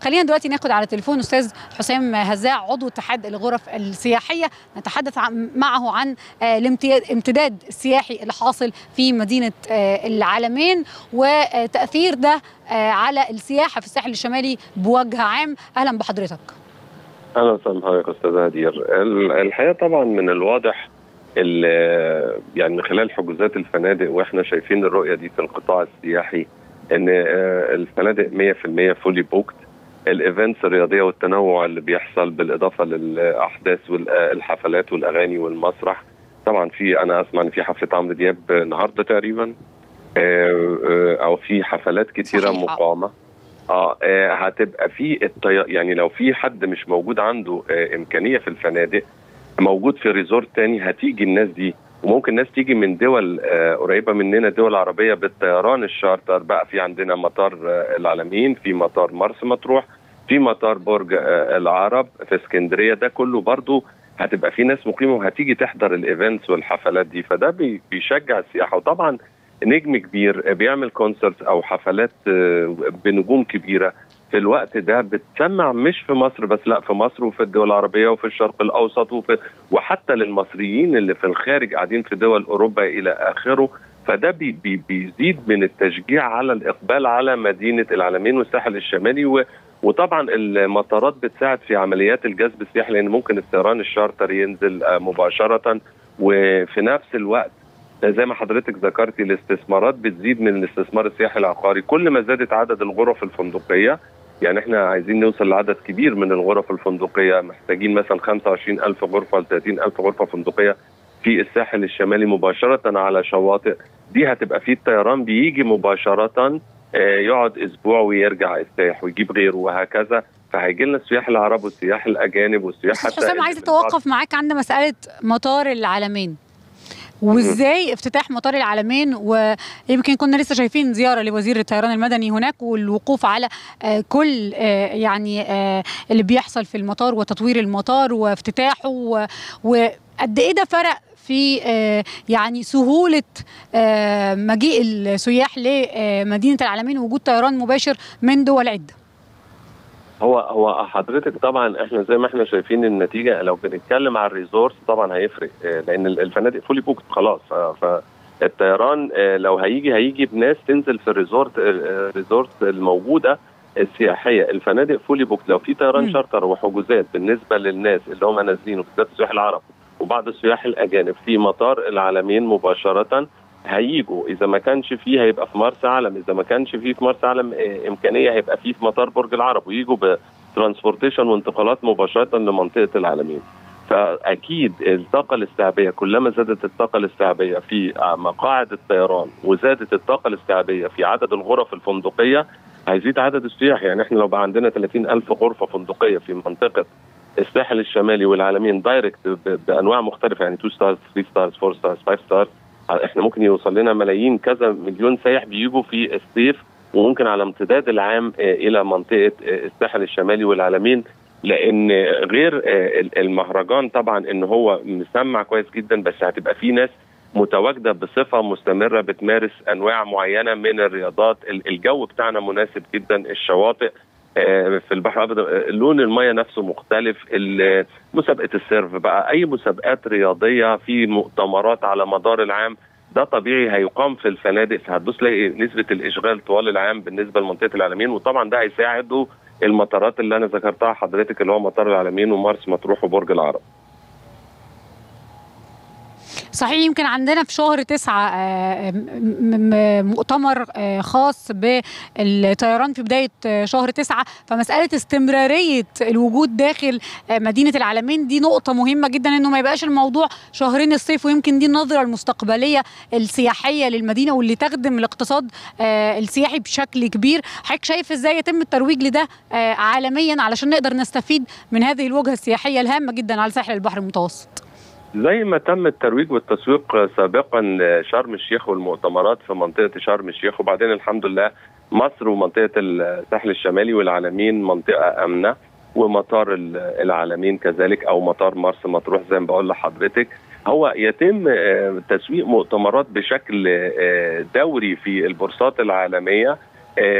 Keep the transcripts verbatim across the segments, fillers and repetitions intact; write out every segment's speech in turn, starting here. خلينا دلوقتي ناخد على تليفون أستاذ حسام هزاع عضو اتحاد الغرف السياحية، نتحدث معه عن الامتداد السياحي اللي حاصل في مدينة العلمين وتأثير ده على السياحة في الساحل الشمالي بوجه عام. أهلا بحضرتك. أهلا وسهلا بحضرتك أستاذة هدير. الحقيقة طبعا من الواضح يعني من خلال حجوزات الفنادق وإحنا شايفين الرؤية دي في القطاع السياحي ان الفنادق مية في المية فولي بوكت، الايفنتس الرياضيه والتنوع اللي بيحصل بالاضافه للاحداث والحفلات والاغاني والمسرح. طبعا في انا اسمع ان في حفله عمرو دياب النهارده تقريبا او في حفلات كتيره مقامه. اه هتبقى في الطي... يعني لو في حد مش موجود عنده امكانيه في الفنادق موجود في ريزورت تاني هتيجي الناس دي، وممكن ناس تيجي من دول قريبة مننا دول عربية بالطيران الشارتر. بقى في عندنا مطار العلمين، في مطار مرس مطروح، في مطار برج العرب في اسكندرية، ده كله برضو هتبقى في ناس مقيمة وهتيجي تحضر الايفنتس والحفلات دي، فده بيشجع السياحة. وطبعا نجم كبير بيعمل كونسرت او حفلات بنجوم كبيرة في الوقت ده بتسمع مش في مصر بس، لا في مصر وفي الدول العربية وفي الشرق الأوسط وفي وحتى للمصريين اللي في الخارج قاعدين في دول أوروبا إلى آخره. فده بي بي بيزيد من التشجيع على الإقبال على مدينة العلمين والساحل الشمالي و... وطبعا المطارات بتساعد في عمليات الجذب السياحي، لأن ممكن الطيران الشارتر ينزل مباشرة، وفي نفس الوقت زي ما حضرتك ذكرتي الاستثمارات بتزيد من الاستثمار السياحي العقاري. كل ما زادت عدد الغرف الفندقية، يعني احنا عايزين نوصل لعدد كبير من الغرف الفندقية، محتاجين مثلا خمسة وعشرين ألف غرفة ل ثلاثين ألف غرفة فندقية في الساحل الشمالي مباشرة على شواطئ. دي هتبقى فيه الطيران بيجي مباشرة يقعد اسبوع ويرجع يرتاح ويجيب غيره وهكذا، فهيجي لنا السياح العرب والسياح الاجانب والسياح حتى. حسام عايز اتوقف معاك عند مسألة مطار العلمين وازاي افتتاح مطار العلمين، ويمكن كنا لسه شايفين زياره لوزير الطيران المدني هناك والوقوف على كل يعني اللي بيحصل في المطار وتطوير المطار وافتتاحه، وقد ايه ده فرق في يعني سهوله مجيء السياح لمدينه العلمين ووجود طيران مباشر من دول عده. هو هو حضرتك طبعا احنا زي ما احنا شايفين النتيجه لو بنتكلم على الريزورس طبعا هيفرق، لان الفنادق فولي بوكت خلاص، فالطيران لو هيجي هيجي بناس تنزل في الريزورت الريزورت الموجوده السياحيه. الفنادق فولي بوكت، لو في طيران شارتر وحجوزات بالنسبه للناس اللي هم نازلين وبالذات السياح العرب وبعض السياح الاجانب في مطار العلمين مباشره هيجوا. اذا ما كانش فيه هيبقى في مرسى علم، اذا ما كانش فيه في مرسى علم امكانيه هيبقى فيه في مطار برج العرب، ويجوا بترانسبورتيشن وانتقالات مباشره لمنطقه العلمين. فاكيد الطاقه الاستيعابيه كلما زادت الطاقه الاستيعابيه في مقاعد الطيران وزادت الطاقه الاستيعابيه في عدد الغرف الفندقيه هيزيد عدد السياح. يعني احنا لو بقى عندنا ثلاثين ألف غرفه فندقيه في منطقه الساحل الشمالي والعلمين دايركت بانواع مختلفه، يعني تو ستارز ثري ستارز فور ستارز فايف ستارز، احنا ممكن يوصل لنا ملايين كذا مليون سايح بيجوا في الصيف وممكن على امتداد العام الى منطقه الساحل الشمالي والعلمين. لان غير المهرجان طبعا ان هو مسمع كويس جدا، بس هتبقى في ناس متواجده بصفه مستمره بتمارس انواع معينه من الرياضات. الجو بتاعنا مناسب جدا، الشواطئ في البحر الابيض لون الميه نفسه مختلف، مسابقه السيرف بقى اي مسابقات رياضيه، في مؤتمرات على مدار العام، ده طبيعي هيقام في الفنادق، فهتبص تلاقي نسبه الاشغال طوال العام بالنسبه لمنطقه العلمين. وطبعا ده هيساعده المطارات اللي انا ذكرتها حضرتك اللي هو مطار العلمين ومرس مطروح وبرج العرب. صحيح. يمكن عندنا في شهر تسعة مؤتمر خاص بالطيران في بداية شهر تسعة، فمسألة استمرارية الوجود داخل مدينة العلمين دي نقطة مهمة جدا، انه ما يبقاش الموضوع شهرين الصيف. ويمكن دي النظرة المستقبلية السياحية للمدينة واللي تخدم الاقتصاد السياحي بشكل كبير. حضرتك شايف ازاي يتم الترويج لده عالميا علشان نقدر نستفيد من هذه الوجهة السياحية الهامة جدا على ساحل البحر المتوسط؟ زي ما تم الترويج والتسويق سابقا شرم الشيخ والمؤتمرات في منطقة شرم الشيخ، وبعدين الحمد لله مصر ومنطقة الساحل الشمالي والعلمين منطقة آمنة، ومطار العلمين كذلك أو مطار مرس مطروح زي ما بقول لحضرتك. هو يتم تسويق مؤتمرات بشكل دوري في البورصات العالمية،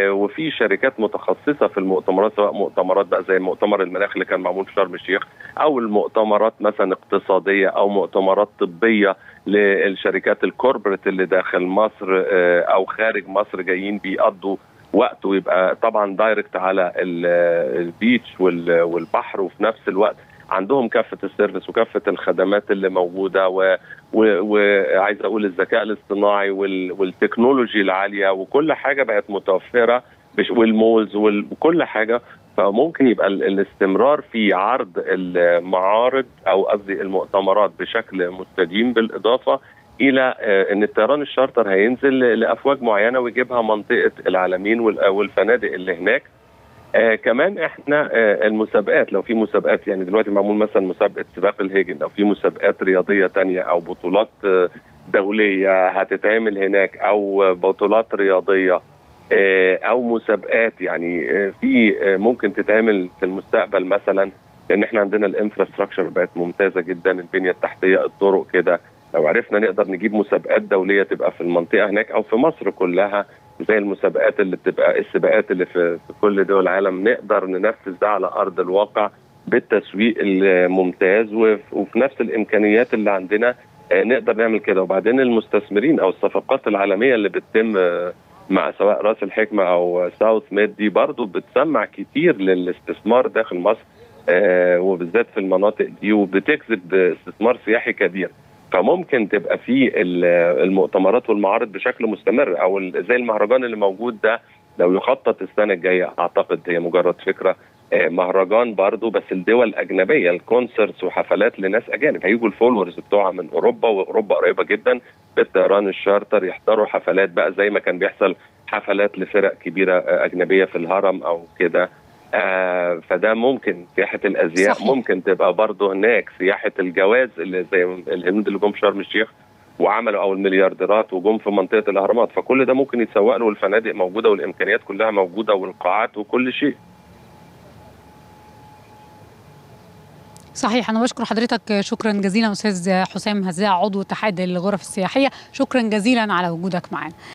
وفي شركات متخصصه في المؤتمرات، سواء مؤتمرات بقى زي المؤتمر المناخ اللي كان معمول في شرم الشيخ، او المؤتمرات مثلا اقتصاديه، او مؤتمرات طبيه للشركات الكوربريت اللي داخل مصر او خارج مصر جايين بيقضوا وقت، ويبقى طبعا دايركت على البيتش والبحر، وفي نفس الوقت عندهم كافه السيرفيس وكافه الخدمات اللي موجوده، وعايز اقول الذكاء الاصطناعي والتكنولوجي العاليه، وكل حاجه بقت متوفره، والمولز وكل حاجه. فممكن يبقى الاستمرار في عرض المعارض او قصدي المؤتمرات بشكل مستديم، بالاضافه الى ان الطيران الشارتر هينزل لافواج معينه ويجيبها منطقه العلمين والفنادق اللي هناك. آه كمان احنا آه المسابقات، لو في مسابقات يعني دلوقتي معمول مثلا مسابقه سباق الهيجن، لو في مسابقات رياضيه تانية او بطولات آه دوليه هتتعمل هناك، او آه بطولات رياضيه آه او مسابقات يعني آه في آه ممكن تتعمل في المستقبل مثلا، لان احنا عندنا الانفراستراكشر بقت ممتازه جدا، البنيه التحتيه، الطرق كده، لو عرفنا نقدر نجيب مسابقات دوليه تبقى في المنطقه هناك او في مصر كلها، زي المسابقات اللي بتبقى السباقات اللي في كل دول العالم، نقدر ننفذ ده على ارض الواقع بالتسويق الممتاز وفي نفس الامكانيات اللي عندنا نقدر نعمل كده. وبعدين المستثمرين او الصفقات العالميه اللي بتتم مع سواء راس الحكمه او ساوث ميد دي برضه بتسمع كتير للاستثمار داخل مصر وبالذات في المناطق دي، وبتجذب استثمار سياحي كبير. فممكن تبقى في المؤتمرات والمعارض بشكل مستمر، او زي المهرجان اللي موجود ده لو يخطط السنه الجايه، اعتقد هي مجرد فكره مهرجان برضه بس الدول الاجنبيه، الكونسرتس وحفلات لناس اجانب هيجوا الفولورز بتوعها من اوروبا، واوروبا قريبه جدا بالطيران الشارتر، يحضروا حفلات بقى زي ما كان بيحصل حفلات لفرق كبيره اجنبيه في الهرم او كده. آه فده ممكن سياحة الأزياء صحيح. ممكن تبقى برضه هناك سياحة الجواز اللي زي الهنود اللي جم في شرم الشيخ وعملوا، أو المليارديرات وجم في منطقة الأهرامات، فكل ده ممكن يتسوق له، والفنادق موجودة والإمكانيات كلها موجودة والقاعات وكل شيء. صحيح. أنا بشكر حضرتك، شكرا جزيلا أستاذ حسام هزاع عضو اتحاد الغرف السياحية، شكرا جزيلا على وجودك معنا.